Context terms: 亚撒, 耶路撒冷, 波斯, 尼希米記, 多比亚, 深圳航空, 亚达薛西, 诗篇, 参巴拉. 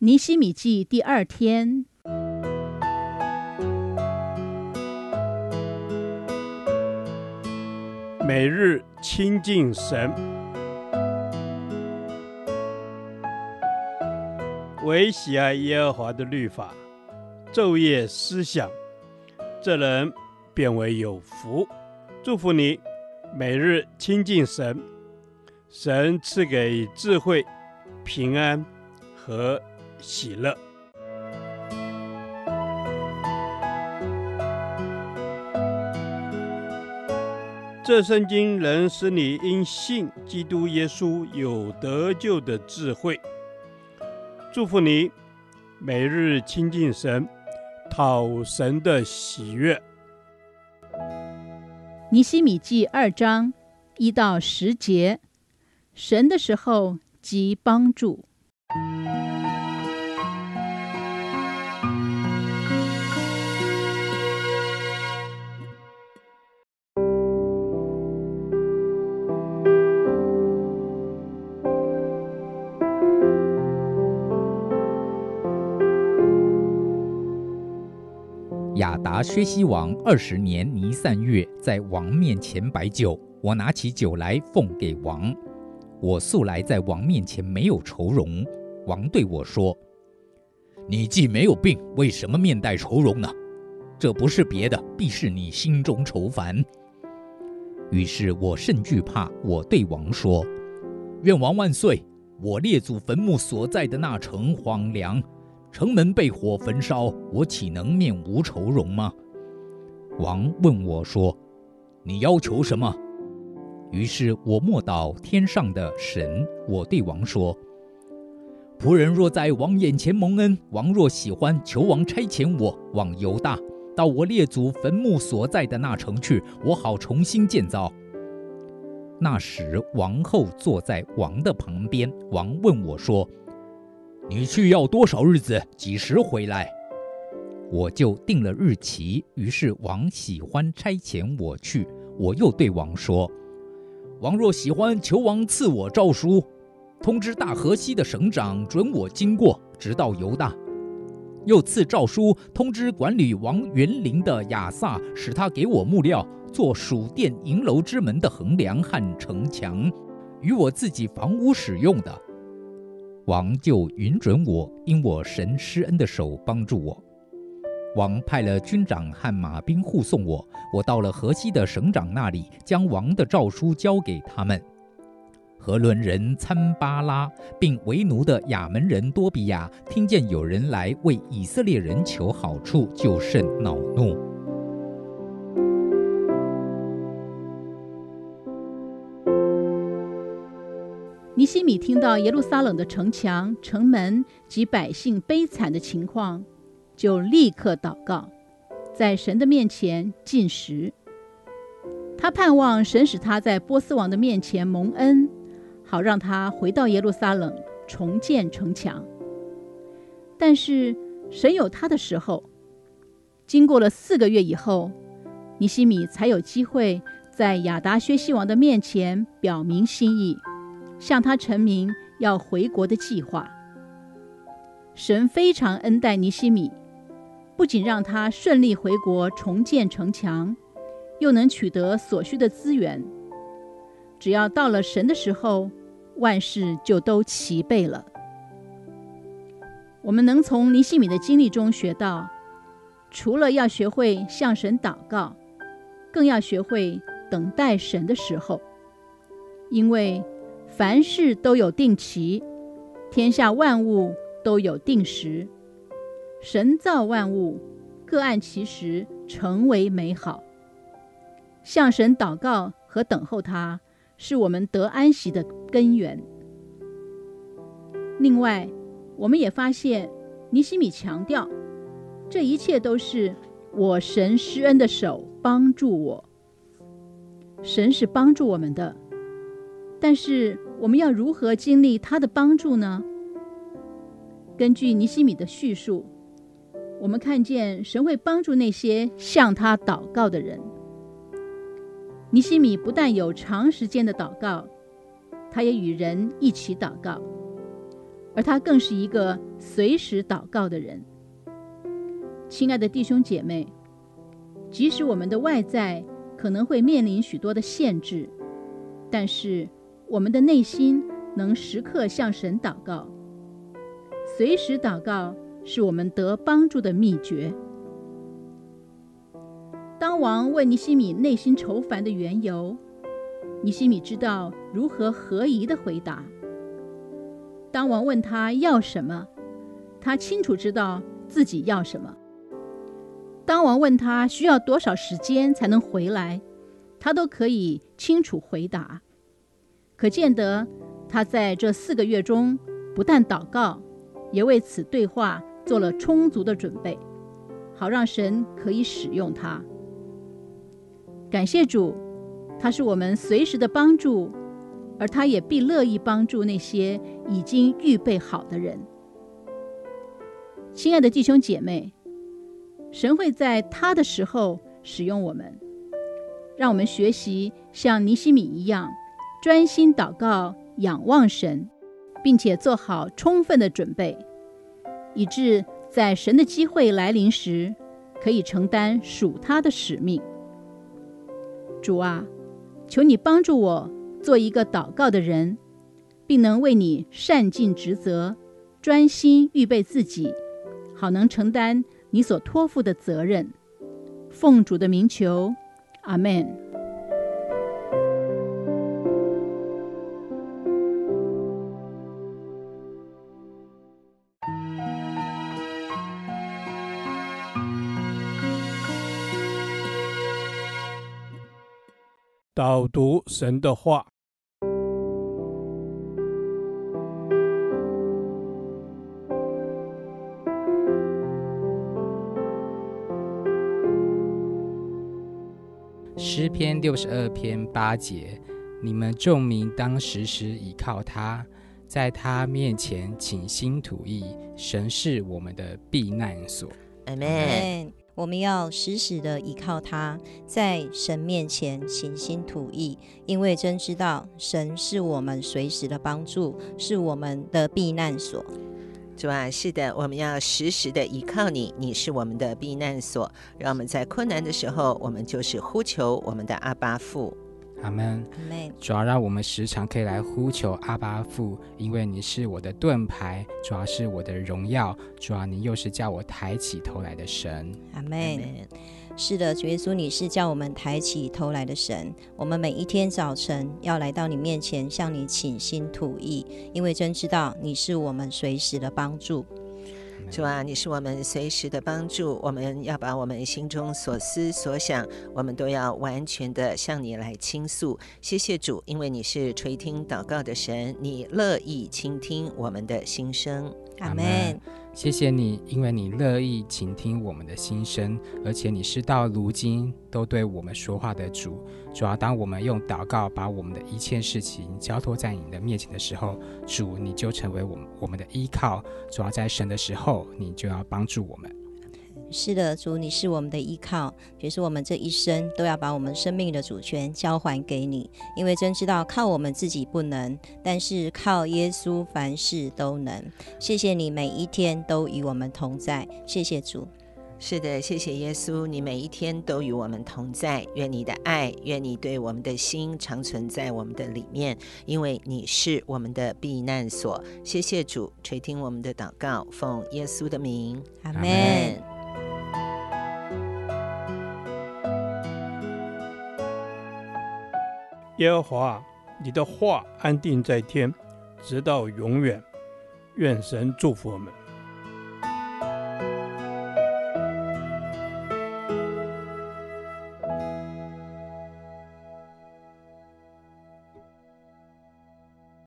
尼希米记第二天，每日亲近神，唯喜爱耶和华的律法，昼夜思想，这人便为有福。祝福你，每日亲近神，神赐给智慧、平安和喜乐。这圣经能使你因信基督耶稣有得救的智慧。祝福你，每日亲近神，讨神的喜悦。尼希米记2章1到10节，神的时候即帮助。亚达薛西王20年尼散月，在王面前摆酒，我拿起酒来奉给王。我素来在王面前没有愁容。王对我说：你既没有病，为什么面带愁容呢？这不是别的，必是你心中愁烦。于是我甚惧怕，我对王说：愿王万岁！我列祖坟墓所在的那城荒凉，城门被火焚烧，我岂能面无愁容吗？王问我说：你要求什么？于是我默祷天上的神。我对王说：仆人若在王眼前蒙恩，王若喜欢，求王差遣我往犹大，到我列祖坟墓所在的那城去，我好重新建造。那时王后坐在王的旁边。王问我说：你去要多少日子？几时回来？我就定了日期。于是王喜欢差遣我去。我又对王说：王若喜欢，求王赐我诏书，通知大河西的省长准我经过，直到犹大。又赐诏书通知管理王园林的亚撒，使他给我木料，做属殿营楼之门的横梁和城墙，与我自己房屋使用的。王就允准我，因我神施恩的手帮助我。王派了军长和马兵护送我，我到了河西的省长那里，将王的诏书交给他们。和伦人参巴拉并为奴的亚门人多比亚听见有人来为以色列人求好处，就甚恼怒。尼希米听到耶路撒冷的城墙、城门及百姓悲惨的情况，就立刻祷告，在神的面前禁食。他盼望神使他在波斯王的面前蒙恩，好让他回到耶路撒冷重建城墙。但是神有他的时候，经过了4个月以后，尼希米才有机会在亚达薛西王的面前表明心意，向他陈明要回国的计划。神非常恩待尼希米，不仅让他顺利回国重建城墙，又能取得所需的资源。只要到了神的时候，万事就都齐备了。我们能从尼希米的经历中学到，除了要学会向神祷告，更要学会等待神的时候，因为凡事都有定期，天下万物都有定时。神造万物，各按其时，成为美好。向神祷告和等候他，是我们得安息的根源。另外，我们也发现尼希米强调，这一切都是我神施恩的手帮助我。神是帮助我们的，但是我们要如何经历他的帮助呢？根据尼希米的叙述，我们看见神会帮助那些向他祷告的人。尼希米不但有长时间的祷告，他也与人一起祷告，而他更是一个随时祷告的人。亲爱的弟兄姐妹，即使我们的外在可能会面临许多的限制，但是我们的内心能时刻向神祷告。随时祷告是我们得帮助的秘诀。当王问尼西米内心愁烦的缘由，尼西米知道如何合宜的回答。当王问他要什么，他清楚知道自己要什么。当王问他需要多少时间才能回来，他都可以清楚回答。可见得他在这4个月中不但祷告，也为此对话做了充足的准备，好让神可以使用他。感谢主，他是我们随时的帮助，而他也必乐意帮助那些已经预备好的人。亲爱的弟兄姐妹，神会在他的时候使用我们，让我们学习像尼西米一样，专心祷告，仰望神，并且做好充分的准备，以致在神的机会来临时，可以承担属他的使命。主啊，求你帮助我做一个祷告的人，并能为你善尽职责，专心预备自己，好能承担你所托付的责任。奉主的名求，阿们。导读神的话，诗篇62篇8节，你们众民当时时倚靠他，在他面前倾心吐意，神是我们的避难所。 Amen。我们要时时的依靠他，在神面前倾心吐意，因为真知道神是我们随时的帮助，是我们的避难所。主啊，是的，我们要时时的依靠你，你是我们的避难所，让我们在困难的时候，我们就是呼求我们的阿爸父。阿们。主要让我们时常可以来呼求阿爸父，因为你是我的盾牌，主要是我的荣耀，主要你又是叫我抬起头来的神。阿们。是的，主耶稣，你是叫我们抬起头来的神，我们每一天早晨要来到你面前，向你倾心吐意，因为真知道你是我们随时的帮助。主啊，你是我们随时的帮助，我们要把我们心中所思所想，我们都要完全的向你来倾诉。谢谢主，因为你是垂听祷告的神，你乐意倾听我们的心声。阿们。谢谢你，因为你乐意倾听我们的心声，而且你是到如今都对我们说话的主。主要当我们用祷告把我们的一切事情交托在你的面前的时候，主，你就成为我们的依靠。主要在神的时候，你就要帮助我们。是的，主，你是我们的依靠，就是我们这一生都要把我们生命的主权交还给你，因为真知道靠我们自己不能，但是靠耶稣凡事都能。谢谢你每一天都与我们同在，谢谢主。是的，谢谢耶稣，你每一天都与我们同在，愿你的爱，愿你对我们的心常存在我们的里面，因为你是我们的避难所。谢谢主，垂听我们的祷告，奉耶稣的名，阿们。耶和华，你的话安定在天，直到永远。愿神祝福我们。